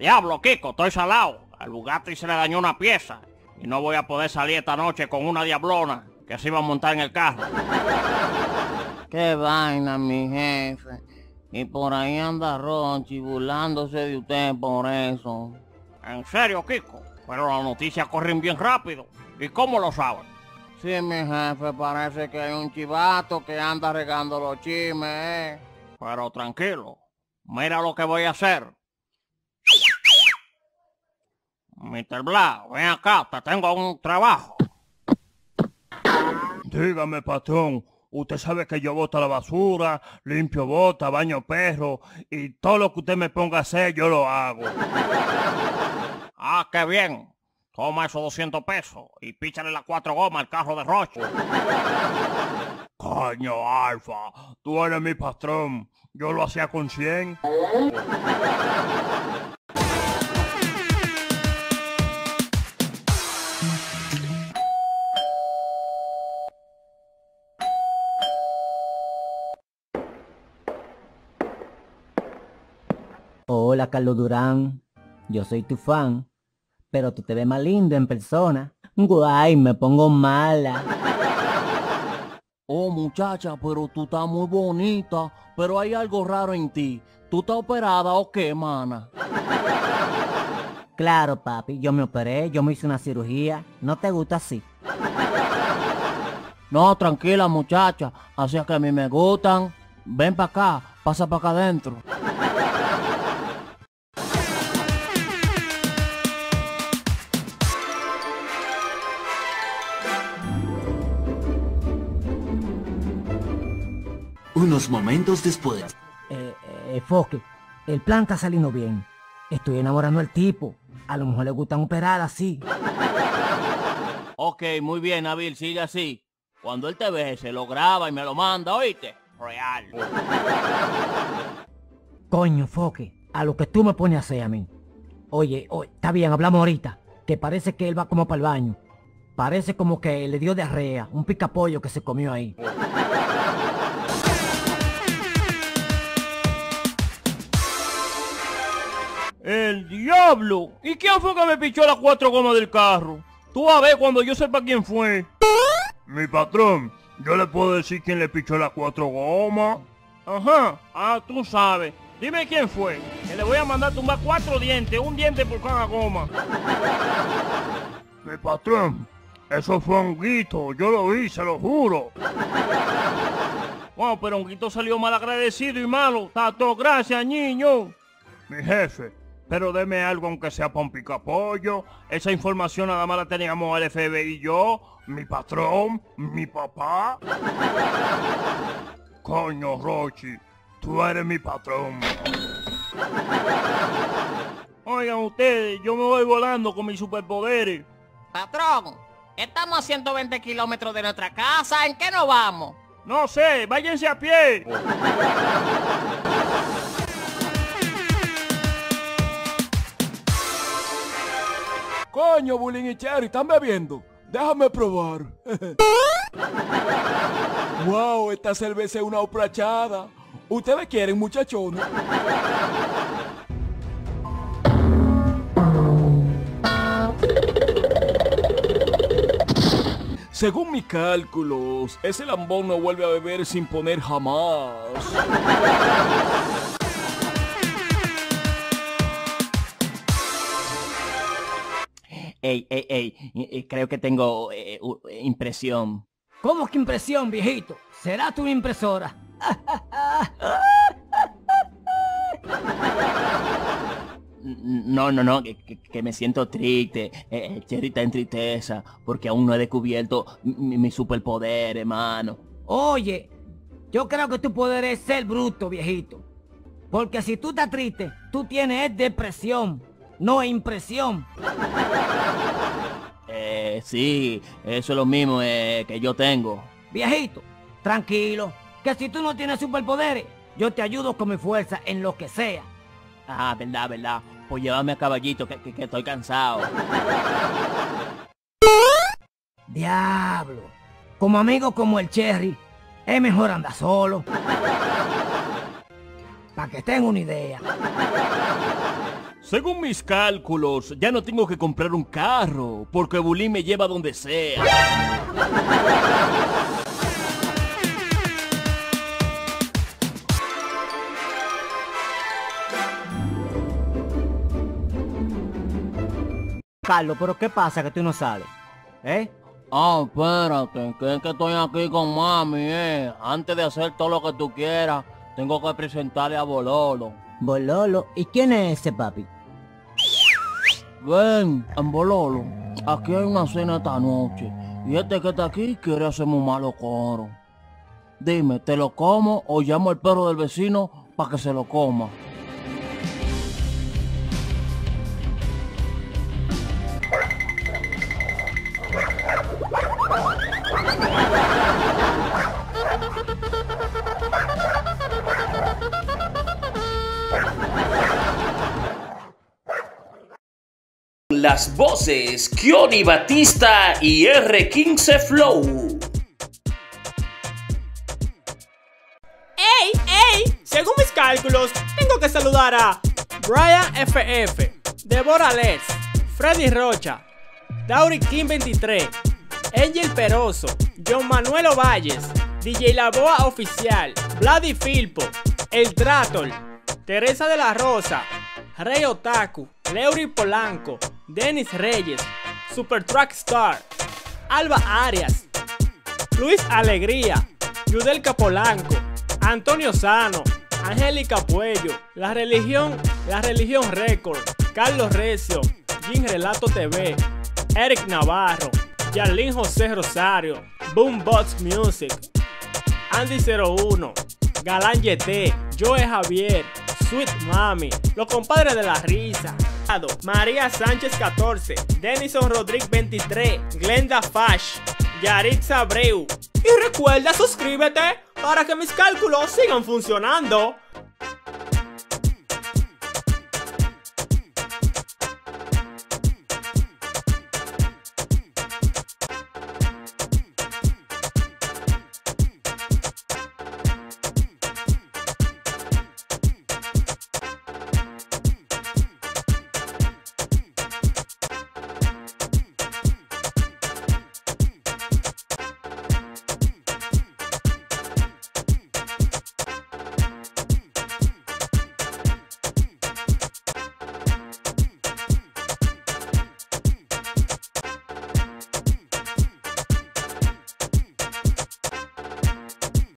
Diablo, Kiko, estoy salado. Al Bugatti se le dañó una pieza y no voy a poder salir esta noche con una diablona que se iba a montar en el carro. Qué vaina, mi jefe. Y por ahí anda Rochi burlándose de usted por eso. En serio, Kiko, pero las noticias corren bien rápido. ¿Y cómo lo saben? Sí, mi jefe, parece que hay un chivato que anda regando los chismes, Pero tranquilo, mira lo que voy a hacer. Mr. Blas, ven acá, te tengo un trabajo. Dígame, patrón, usted sabe que yo boto la basura, limpio bota, baño perro, y todo lo que usted me ponga a hacer, yo lo hago. Ah, qué bien. Toma esos 200 pesos y píchale las 4 gomas al carro de Roche. Coño, Alfa, tú eres mi patrón. Yo lo hacía con 100. Hola, Carlos Durán. Yo soy tu fan. Pero tú te ves más lindo en persona. Guay, me pongo mala. Oh, muchacha, pero tú estás muy bonita. Pero hay algo raro en ti. ¿Tú estás operada o qué, mana? Claro, papi. Yo me operé, yo me hice una cirugía. ¿No te gusta así? No, tranquila, muchacha. Así es que a mí me gustan. Ven para acá. Pasa para acá adentro. Unos momentos después. Foque, el plan está saliendo bien. Estoy enamorando al tipo. A lo mejor le gustan operadas, sí. Ok, muy bien, Nabil, sigue así. Cuando él te ve, se lo graba y me lo manda, ¿oíste? Real. Coño, Foque, a lo que tú me pones a hacer a mí. Oye, está bien, hablamos ahorita. Que parece que él va como para el baño. Parece como que le dio diarrea, un picapollo que se comió ahí. ¡El diablo! ¿Y quién fue que me pichó las 4 gomas del carro? Tú a ver cuando yo sepa quién fue. Mi patrón, yo le puedo decir quién le pichó las 4 gomas. Ajá, ah, tú sabes. Dime quién fue, que le voy a mandar tumbar 4 dientes, un diente por cada goma. Mi patrón, eso fue Honguito, yo lo vi, se lo juro. Wow, pero Honguito salió mal agradecido y malo. Tato, gracias, niño. Mi jefe. Pero deme algo aunque sea para un picapollo. Esa información nada más la teníamos el FBI y yo, mi patrón, mi papá. Coño, Rochi, tú eres mi patrón. Oigan ustedes, yo me voy volando con mis superpoderes. Patrón, estamos a 120 kilómetros de nuestra casa, ¿en qué nos vamos? No sé, váyanse a pie. Coño, Bulín y Cherry, ¿están bebiendo? Déjame probar. Wow, esta cerveza es una oprachada. ¿Ustedes quieren, muchachones? Según mis cálculos, ese lambón no vuelve a beber sin poner jamás. Ey, creo que tengo impresión. ¿Cómo que impresión, viejito? Será tu impresora. No, que me siento triste. Cherry está en tristeza porque aún no he descubierto mi superpoder, hermano. Oye, yo creo que tu poder es ser bruto, viejito. Porque si tú estás triste, tú tienes depresión, no impresión. Sí, eso es lo mismo que yo tengo. Viejito, tranquilo, que si tú no tienes superpoderes, yo te ayudo con mi fuerza en lo que sea. Ah, verdad. Pues llévame a caballito, que estoy cansado. Diablo, como amigo como el Cherry, es mejor andar solo. Para que tengan una idea. Según mis cálculos, ya no tengo que comprar un carro, porque Bully me lleva donde sea. Carlos, ¿pero qué pasa que tú no sales? ¿Eh? Ah, espérate, que es que estoy aquí con mami, Antes de hacer todo lo que tú quieras, tengo que presentarle a Bololo. ¿Bololo? ¿Y quién es ese, papi? Ven, en Bololo, aquí hay una cena esta noche, y este que está aquí quiere hacerme un malo coro. Dime, ¿te lo como o llamo al perro del vecino para que se lo coma? Las voces Kioni, Batista y R15 Flow. ¡Ey! Según mis cálculos, tengo que saludar a Brian FF, De Borales, Freddy Rocha, Dauri King 23, Angel Peroso, John Manuelo Valles, DJ La Boa Oficial, Vladi Filpo, El Dratol, Teresa de la Rosa, Rey Otaku, Leury Polanco, Dennis Reyes, Super Track Star, Alba Arias, Luis Alegría, Yudel Capolanco, Antonio Sano, Angélica Puello, La Religión Record, Carlos Recio, Jin Relato TV, Eric Navarro, Yarlín José Rosario, Boombox Music, Andy01, Galán YT, Joe Javier, Sweet Mami, Los Compadres de la Risa, María Sánchez 14, Denison Rodríguez 23, Glenda Fash, Yaritza Abreu. Y recuerda suscríbete para que mis cálculos sigan funcionando.